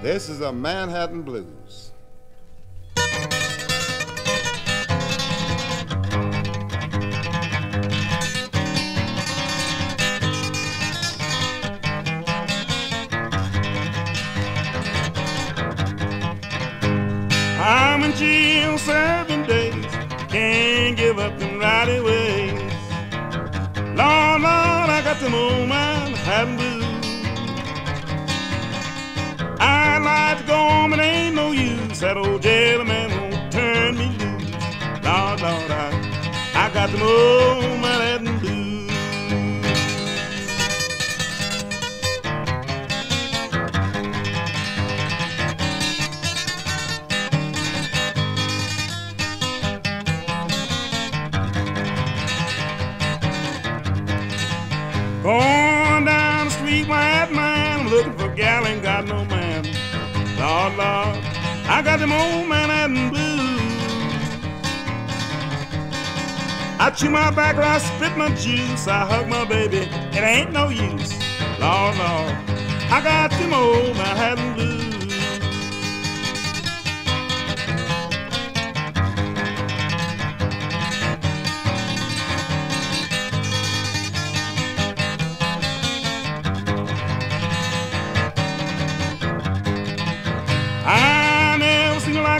This is a Manhattan Blues. I'm in jail 7 days, can't give up them rowdy ways. Lord, Lord, I got them old Manhattan blues. I'd like to go on, but ain't no use. That old jailer man won't turn me loose. Lord, Lord, I got them old Manhattan blues. Going down the street, white man, I'm looking for a gal, ain't got no man. Lord, Lord, I got them old Manhattan blues. I chew my back, I spit my juice, I hug my baby, it ain't no use. Lord, Lord, I got them old Manhattan blues.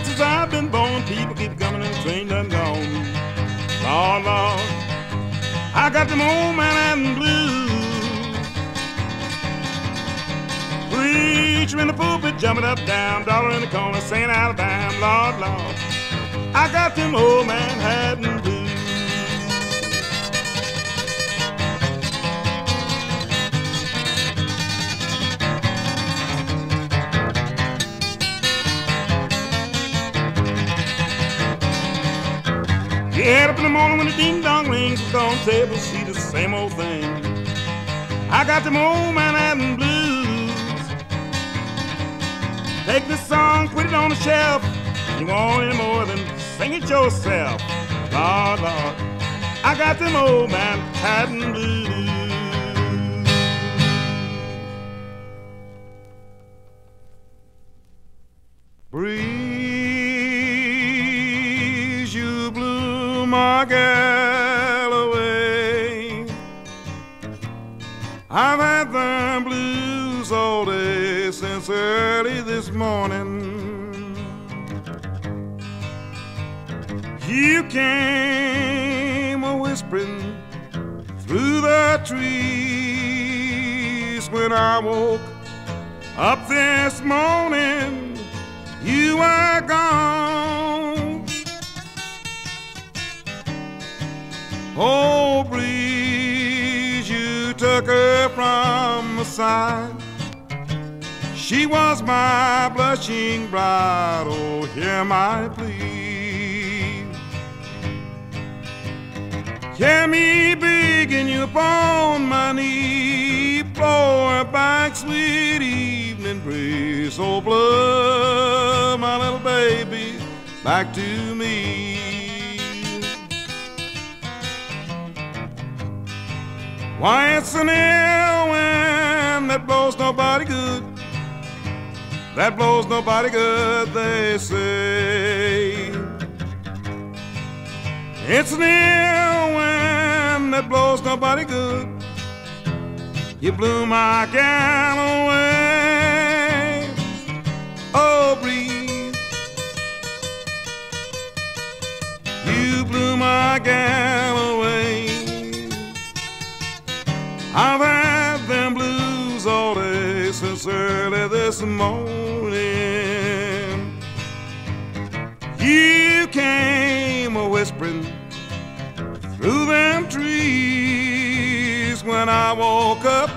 Since I've been born, people keep coming and the train done gone. Lord, Lord, I got them old Manhattan blues. Preacher in the pulpit, jumping up down, dollar in the corner, saying out of time. Lord, Lord, I got them old Manhattan blues. Get up in the morning when the ding-dong rings, the dawn table, see the same old thing. I got them old Manhattan blues. Take this song, put it on the shelf. You want any more than sing it yourself. Lord, Lord, I got them old Manhattan blues. My gal away, I've had them blues all day since early this morning. You came a-whispering through the trees when I woke up this morning. You were gone. Oh, breeze, you took her from my side. She was my blushing bride, oh, hear my plea. Hear me begging you upon my knee, blow her back, sweet evening breeze. Oh, blow my little baby back to me. Why, it's an air wind that blows nobody good, that blows nobody good, they say. It's an air wind that blows nobody good. You blew my gal away, oh breeze. You blew my gal away. I've had them blues all day since early this morning. You came a-whispering through them trees when I woke up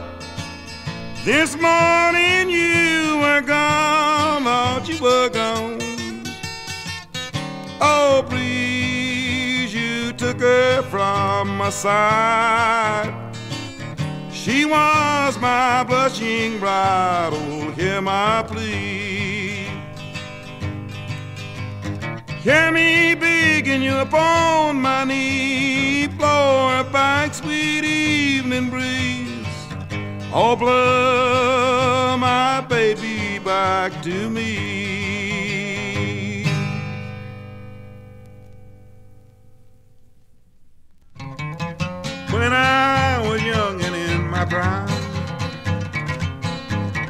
this morning. You were gone, Lord, you were gone. Oh, please, you took her from my side. She was my blushing bride, oh, hear my plea. Hear me begging you upon my knee, blow her back, sweet evening breeze. Oh, blow my baby back to me. When I was young and in my prime,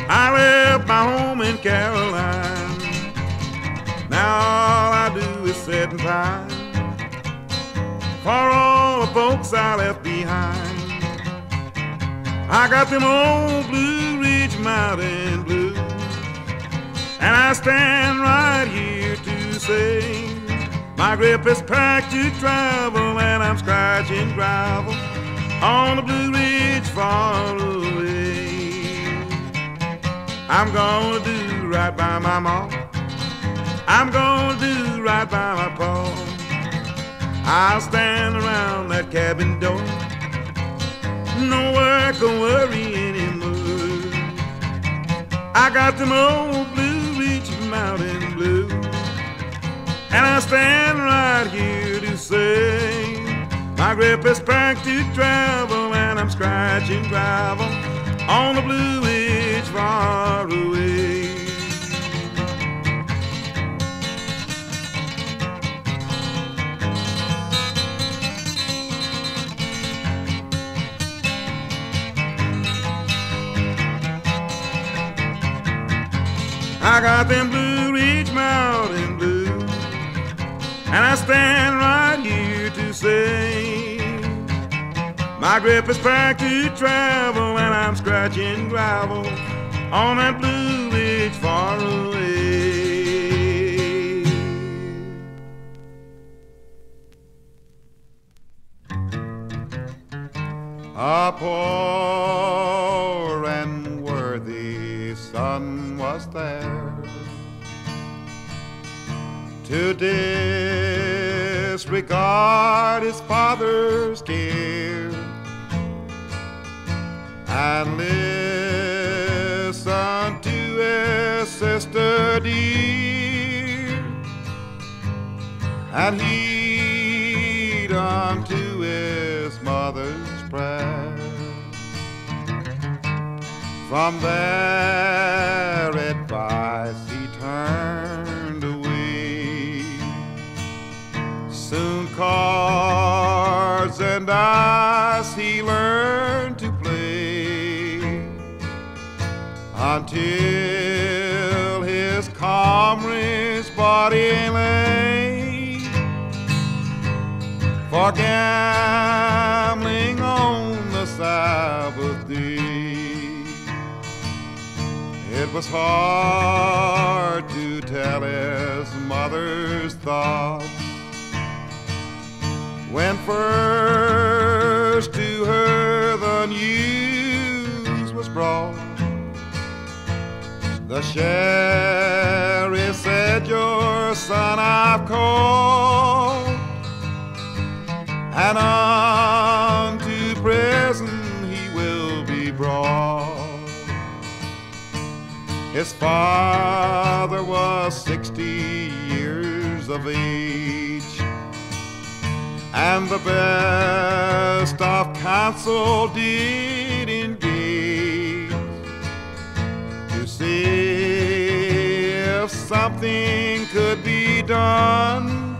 I left my home in Caroline. Now all I do is sit and pine for all the folks I left behind. I got them old Blue Ridge Mountain blues, and I stand right here to say my grip is packed to travel, and I'm scratching gravel on the Blue Ridge far away. I'm gonna do right by my ma, I'm gonna do right by my pa. I'll stand around that cabin door, no work or worry anymore. I got them old Blue Ridge Mountain blues, and I stand right here to say my grip is packed to travel, and I'm scratching gravel on the Blue Ridge far away. I got them Blue Ridge Mountain blues, and I stand right here to say my grip is packed to travel, and I'm scratching gravel on that Blue Ridge far away. A poor and worthy son was there to disregard his father's care and listen to his sister dear and heed unto his mother's prayer. From their advice he turned away, soon cards and dice he learned to play, until his comrade's body lay for gambling on the Sabbath day. It was hard to tell his mother's thoughts when first to her the news was brought. The sheriff said, "Your son I've caught, and unto prison he will be brought." His father was 60 years of age, and the best of counsel did engage to see if something could be done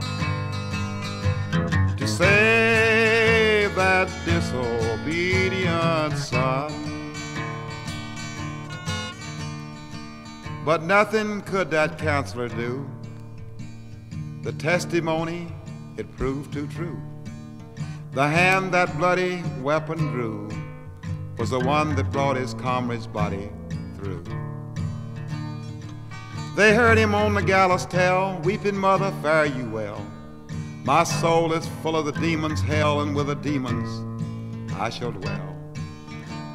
to save that disobedient son. But nothing could that counselor do. The testimony, it proved too true. The hand that bloody weapon drew was the one that brought his comrade's body through. They heard him on the gallows tell, "Weeping mother, fare you well. My soul is full of the demon's hell, and with the demons I shall dwell.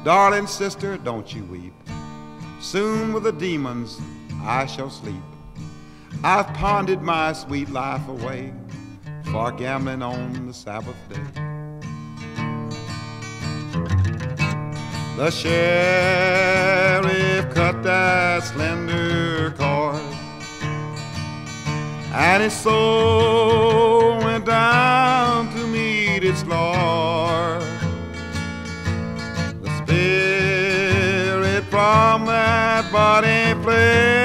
Darling sister, don't you weep. Soon with the demons I shall sleep. I've pondered my sweet life away for gambling on the Sabbath day." The sheriff cut that slender cord, and his soul went down to meet its Lord. From that body play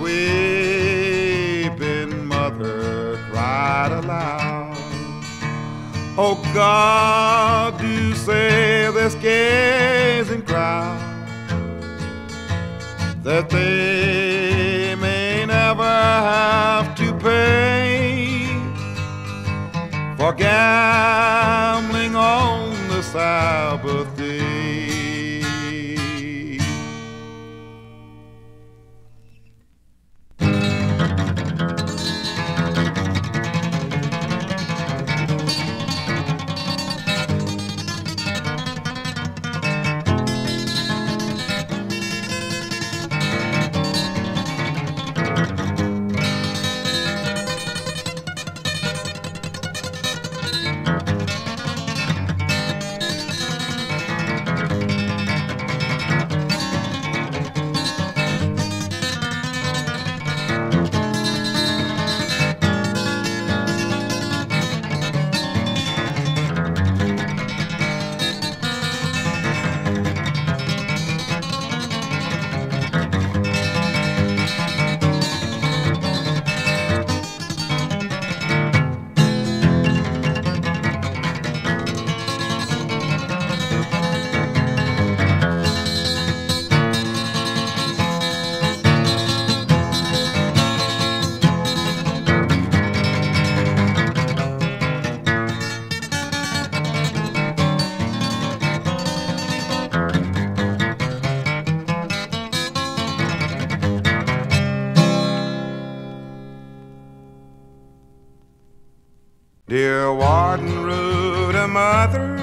weeping mother cried aloud, "Oh God, do save this gazing crowd, that they may never have to pay for gambling on the Sabbath day." Dear Warden, Root, and Mother,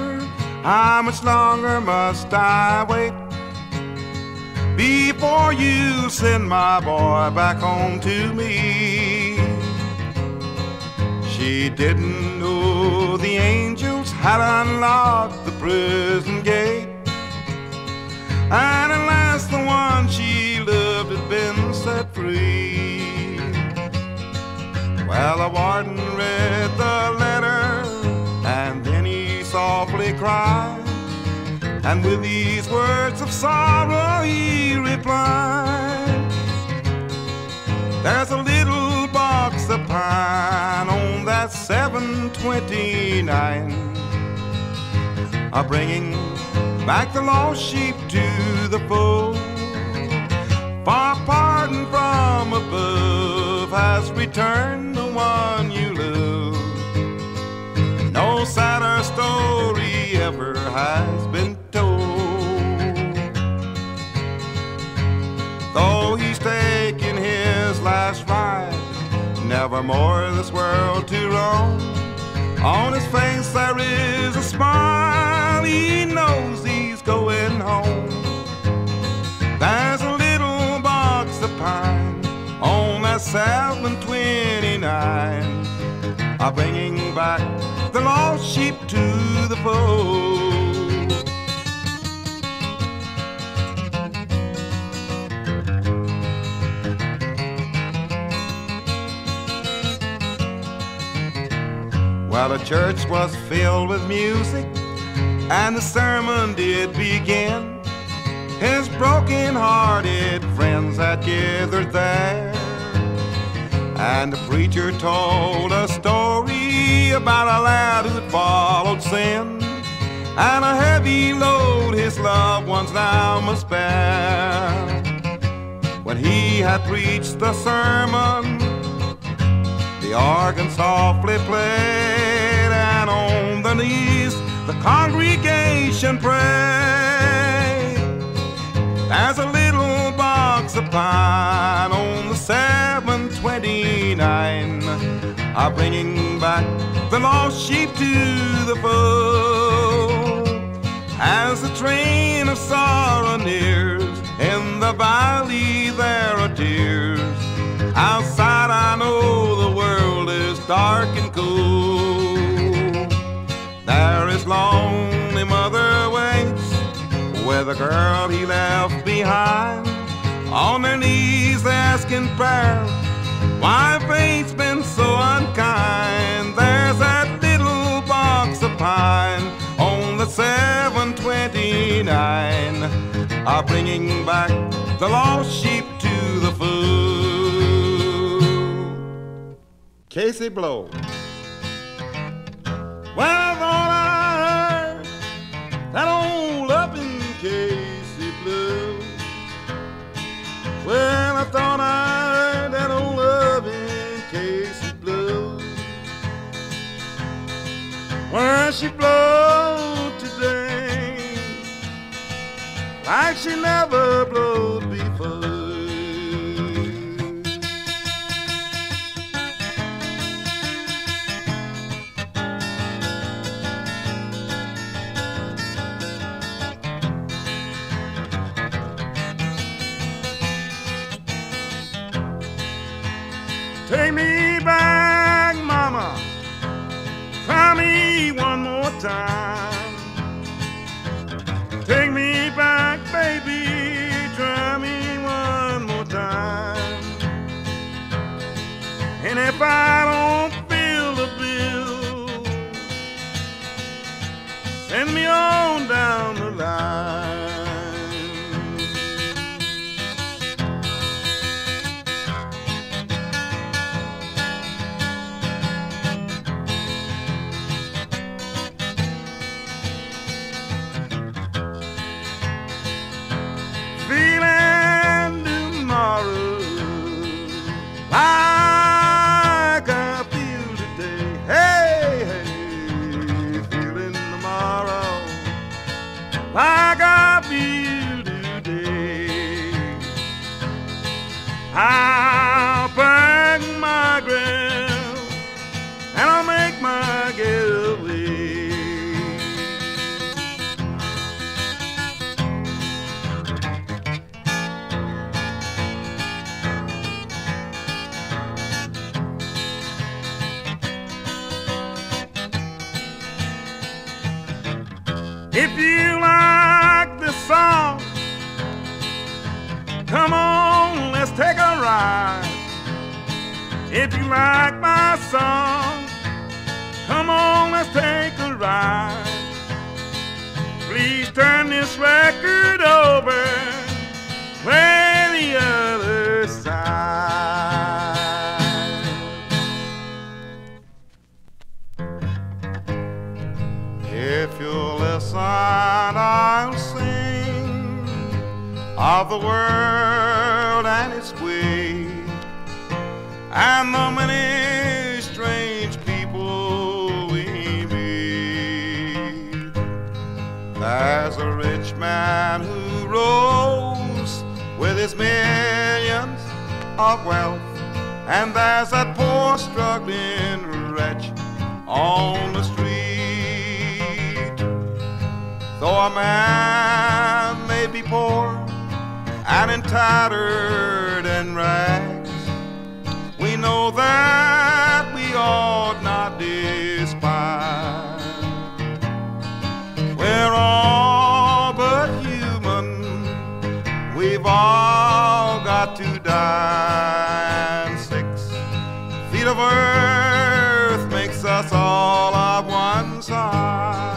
how much longer must I wait before you send my boy back home to me? She didn't know the angels had unlocked the prison gate, and unless the one she loved had been set free. Well, the warden read the letter, and then he softly cried, and with these words of sorrow he replied, "There's a little box of pine on that 729, bringing back the lost sheep to the fold. For pardon from above has returned the one you love. No sadder story ever has been told. Though he's taken his last ride, nevermore this world to roam, on his face there is a smile, he knows he's going home. There's a pine on that 729, bringing back the lost sheep to the fold." Well, the church was filled with music, and the sermon did begin. His broken-hearted friends had gathered there, and the preacher told a story about a lad who had followed sin, and a heavy load his loved ones now must bear. When he had preached the sermon, the organ softly played, and on the knees the congregation prayed, "There's a little box of pine on the 729, bringing back the lost sheep to the fold. As the train of sorrow nears, in the valley there are tears. Outside I know the world is dark and cold. There is lonely mother waits, where the girl he left behind, on their knees asking prayer, why fate's been so unkind. There's that little box of pine on the 729, bringing back the lost sheep to the fold." K.C. Blow. Well, all I heard, that old loving K.C. Blow. Well, I thought I heard that old loving K.C. Blow. Well, she blowed today like she never blowed before. Take me back, mama, cry me one more time. Take me back, baby, try me one more time. And if I don't feel the bill, send me on down the line. Like I feel today, I'll pack my grill and I'll make my getaway. If you like this song, come on, let's take a ride. If you like my song, come on, let's take a ride. Please turn this record over, play the other side. If you'll listen, I'll sing of the world and its way, and the many strange people we meet. There's a rich man who rose with his millions of wealth, and there's that poor struggling wretch on the street. Though a man may be poor and in tattered and rags, we know that we ought not despise. We're all but human, we've all got to die, and 6 feet of earth makes us all of one size.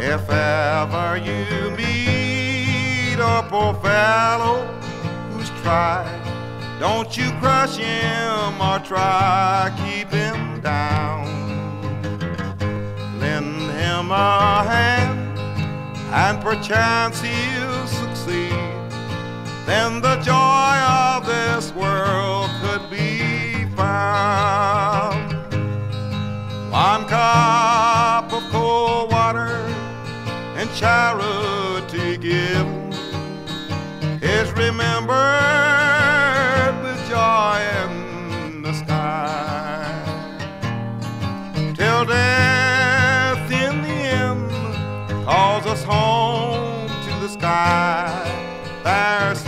If ever you meet a poor fellow who's tried, don't you crush him or try keep him down. Lend him a hand and perchance he'll succeed. Then the joy of this world could be found. 1 cup of cold water and charity given is remembered with joy in the sky. Till death in the end calls us home to the sky. There 6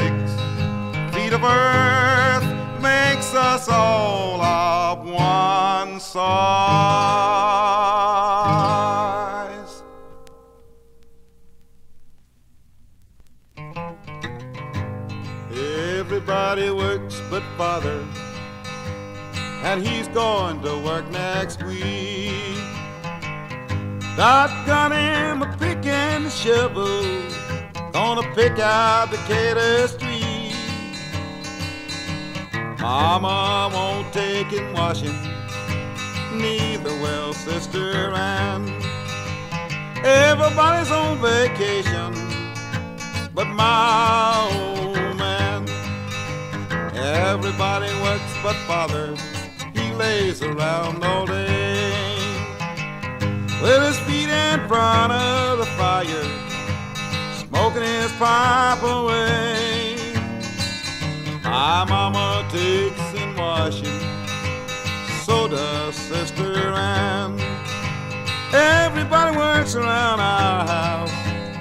feet of earth makes us all of one size. Everybody works but father, and he's going to work next week. Doc got him a pick and a shovel, gonna pick out Decatur Street. Mama won't take in washing, neither will Sister Ann. Everybody's on vacation but my old man. Everybody works but Father, he lays around all day with his feet in front of the fire, smoking his pipe away. My mama takes in washing, so does Sister Ann. Everybody works around our house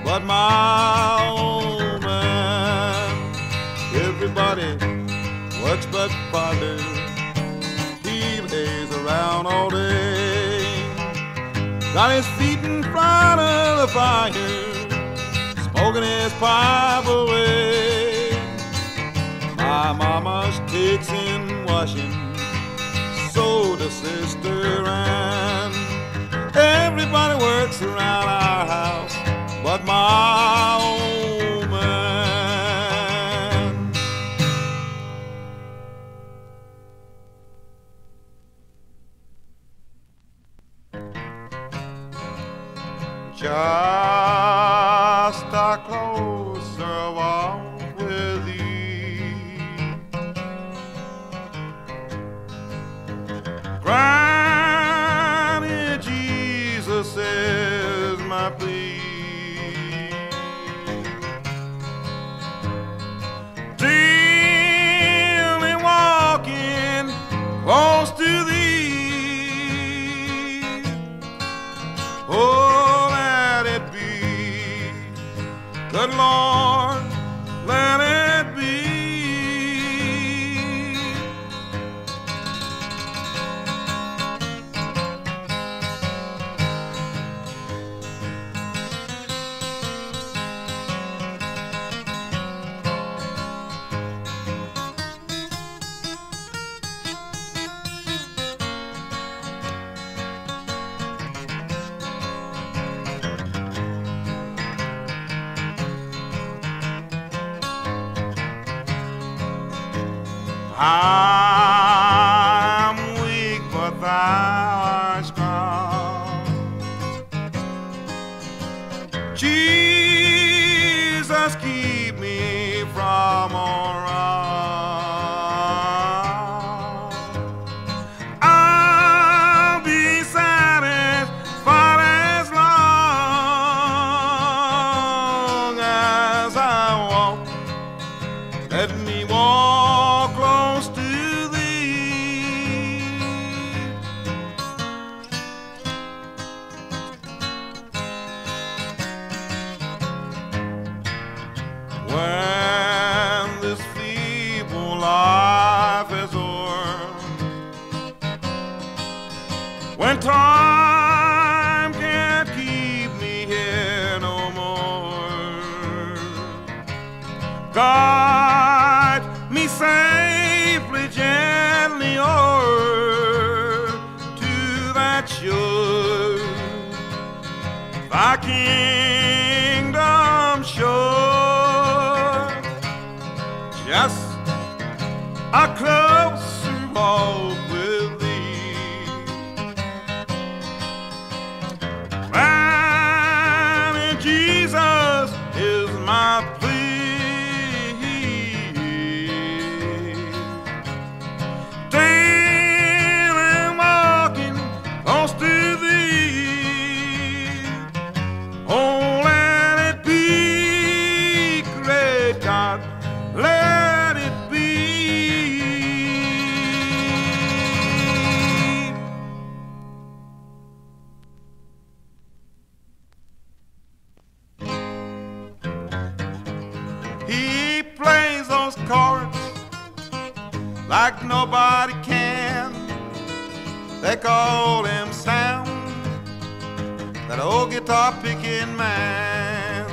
but my old man. Everybody works but Father, he lays around all day, got his feet in front of the fire, smoking his pipe away. My mama takes in washing, so does Sister Ann. Everybody works around our house but my old man. Just a closer walk with thee, Granny, Jesus is my plea. Daily walking close to thee, oh, good Lord, let it be. I'm weak, but thou art strong. Jesus, keep me from all wrong. I'll be satisfied as long as I walk. Let me walk close to thee. When this feeble life is o'er, when time can't keep me here no more, God, me safely, gently o'er to that shore, thy kingdom shore. Just a closer walk with thee, and Jesus is my plea. Let it be. He plays those chords like nobody can. They call him Sam, that old guitar picking man.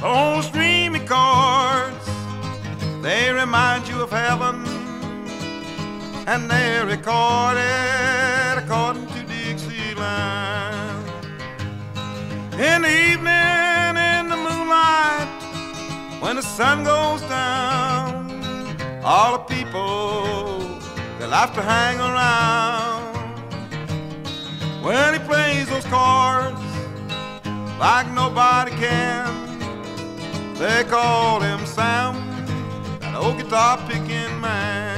Those dreamy chords, they remind you of heaven, and they're recorded according to Dixieland. In the evening when the sun goes down, all the people that love to hang around. When he plays those chords like nobody can, they call him Sam, that old guitar picking man.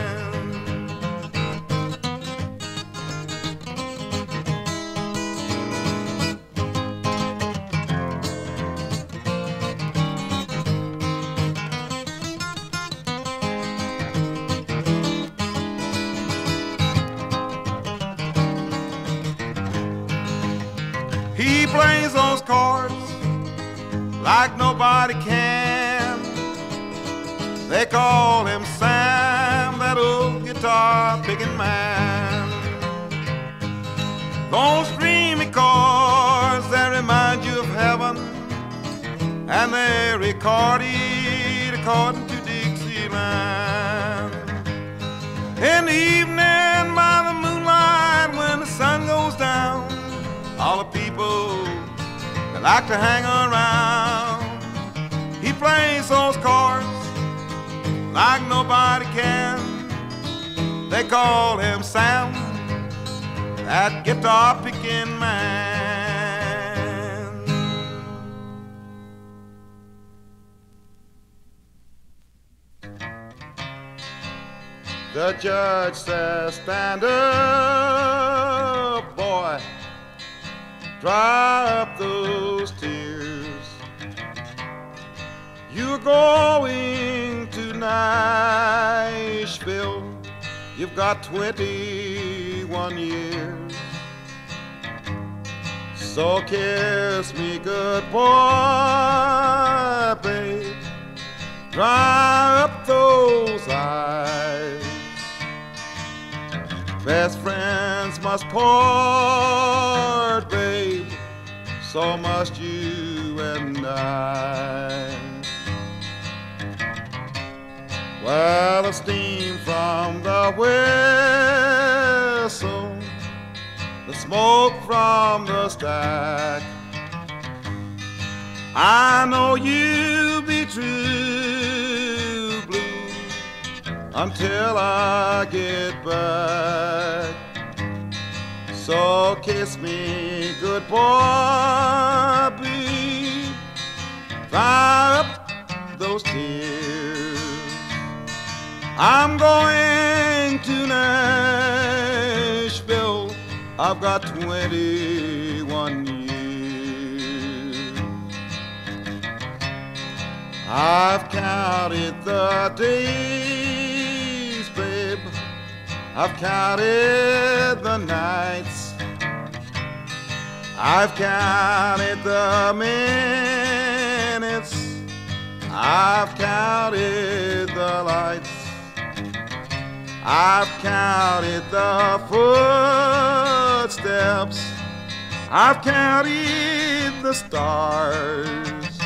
He plays those chords like nobody can. They call him Sam, that old guitar picking man. Those dreamy chords, they remind you of heaven, and they're recorded according to Dixieland. In the evening by the moonlight, when the sun goes down, all the people that like to hang around. He plays those chords like nobody can. They call him Sam, that guitar picking man. The judge says, "Stand up, boy. Dry up those tears. You're going to Nashville. You've got 21 years. So kiss me good, boy, babe. Dry up those eyes. Best friends must part, babe, so must you and I." Well, the steam from the whistle, the smoke from the stack, I know you'll be true blue until I get back. So kiss me good, boy, babe, dry up those tears. I'm going to Nashville. I've got 21 years. I've counted the days, babe, I've counted the nights, I've counted the minutes, I've counted the lights, I've counted the footsteps, I've counted the stars,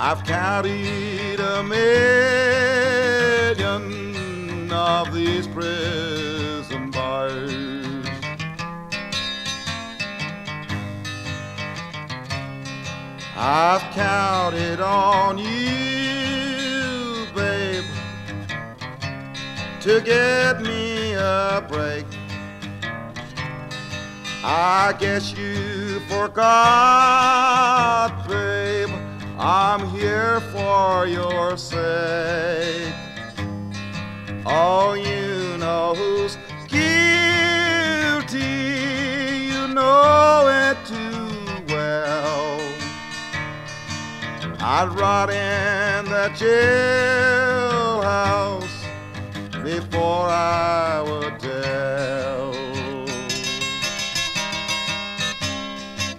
I've counted a million of these prison bars. I've counted on you, babe, to get me a break. I guess you forgot, babe, I'm here for your sake. Oh, you know who's guilty, you know it too well. I'd rot in the jailhouse before I would tell.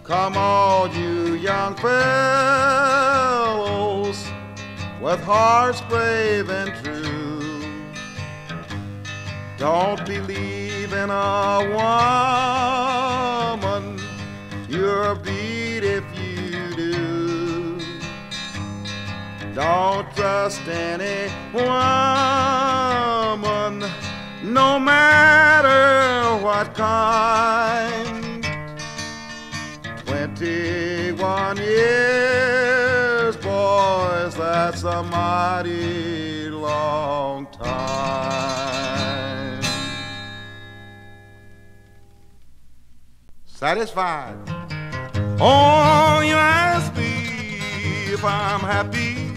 Come on, you young fellows with hearts brave and true, don't believe in a woman, you're beat if you. Don't trust any woman, no matter what kind. 21 years, boys, 'cause that's a mighty long time. Satisfied. Oh, you ask me if I'm happy,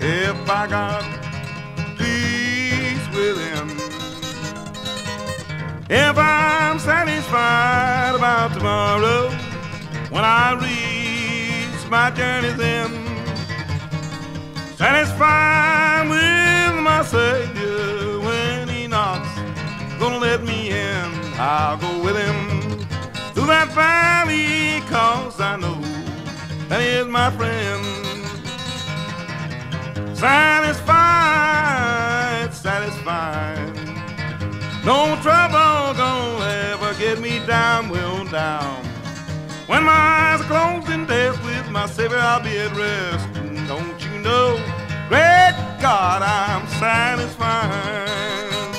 if I got peace with him, if I'm satisfied about tomorrow when I reach my journey's end. Satisfied with my Savior when he knocks, gonna let me in. I'll go with him through that valley, 'cause I know that he is my friend. Satisfied, satisfied. No trouble gonna ever get me down, well down. When my eyes are closed in death, with my Savior I'll be at rest. Don't you know, great God, I'm satisfied.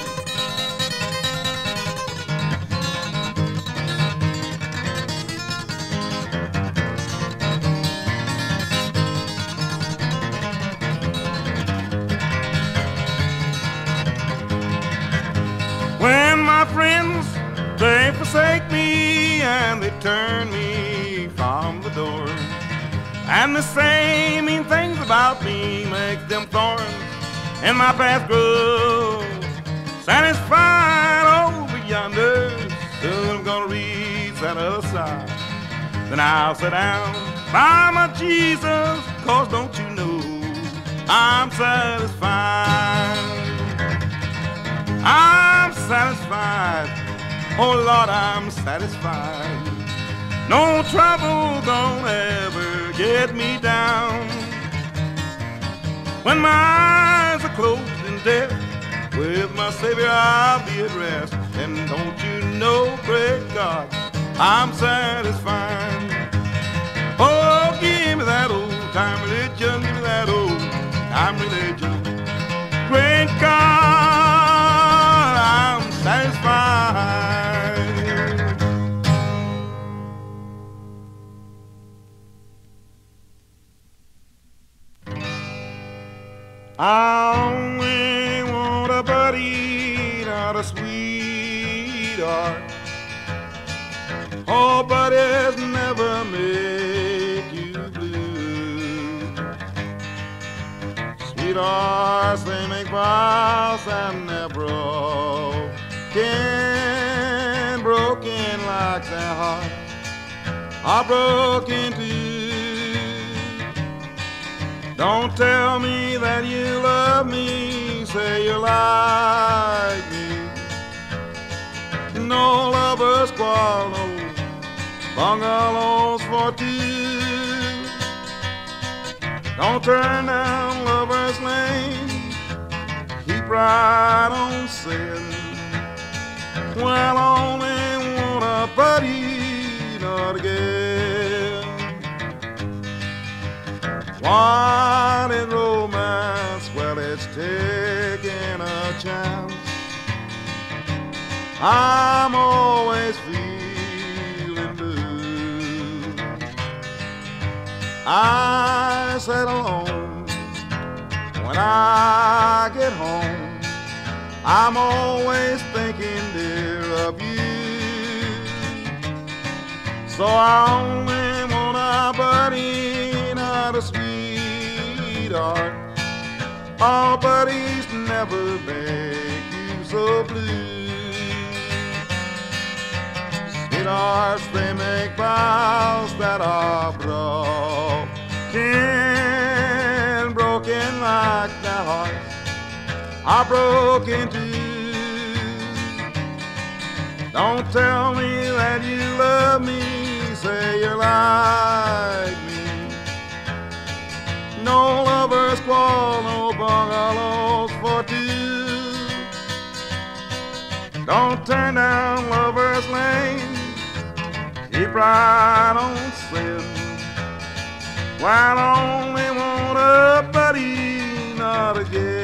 When my friends, they forsake me and they turn me from the door, and the same mean things about me make them thorns in my path grow. Satisfied over yonder, soon I'm gonna reach that other side. Then I'll sit down by my Jesus, 'cause don't you know, I'm satisfied. I'm satisfied, oh Lord, I'm satisfied. No trouble gonna ever get me down. When my eyes are closed in death, with my Savior I'll be at rest. And don't you know, great God, I'm satisfied. Oh, give me that old-time religion, give me that old-time religion. Great God, I'm satisfied. I only want a buddy, not a sweetheart. Oh, buddies never make you blue. Sweethearts, they make vows and never broken like their heart are broken too. Don't tell me that you love me, say you like me. No lovers quarrel, bungalows for two. Don't turn down lover's lane, keep right on sin. Well, only want a buddy, not a girl. What is romance? Well, it's taking a chance. I'm always feeling blue. I sit alone when I get home. I'm always thinking, dear, of you. So I only want a buddy, not a sweetheart. All buddies never make you so blue. Sweethearts, they make vows that are broken, broken like the heart I broke into. Don't tell me that you love me, say you like me. No lovers quarrel, no bungalows for two. Don't turn down lover's lane, keep right on sin. While I only want a buddy, not a girl.